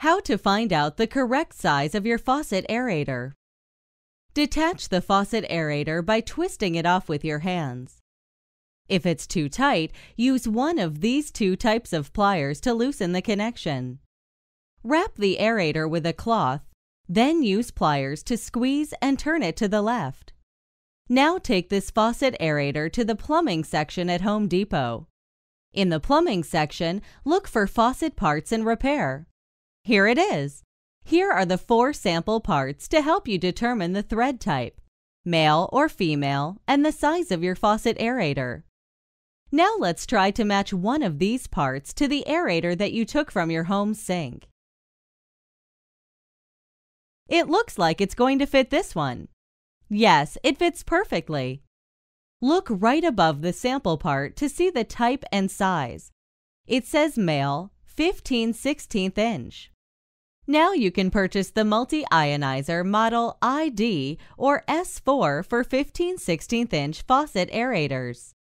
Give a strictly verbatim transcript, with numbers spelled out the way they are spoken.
How to find out the correct size of your faucet aerator. Detach the faucet aerator by twisting it off with your hands. If it's too tight, use one of these two types of pliers to loosen the connection. Wrap the aerator with a cloth, then use pliers to squeeze and turn it to the left. Now take this faucet aerator to the plumbing section at Home Depot. In the plumbing section, look for faucet parts and repair. Here it is! Here are the four sample parts to help you determine the thread type, male or female, and the size of your faucet aerator. Now let's try to match one of these parts to the aerator that you took from your home sink. It looks like it's going to fit this one. Yes, it fits perfectly. Look right above the sample part to see the type and size. It says male, fifteen sixteenths inch. Now you can purchase the Multi-Ionizer Model I D or S four for fifteen sixteenths inch faucet aerators.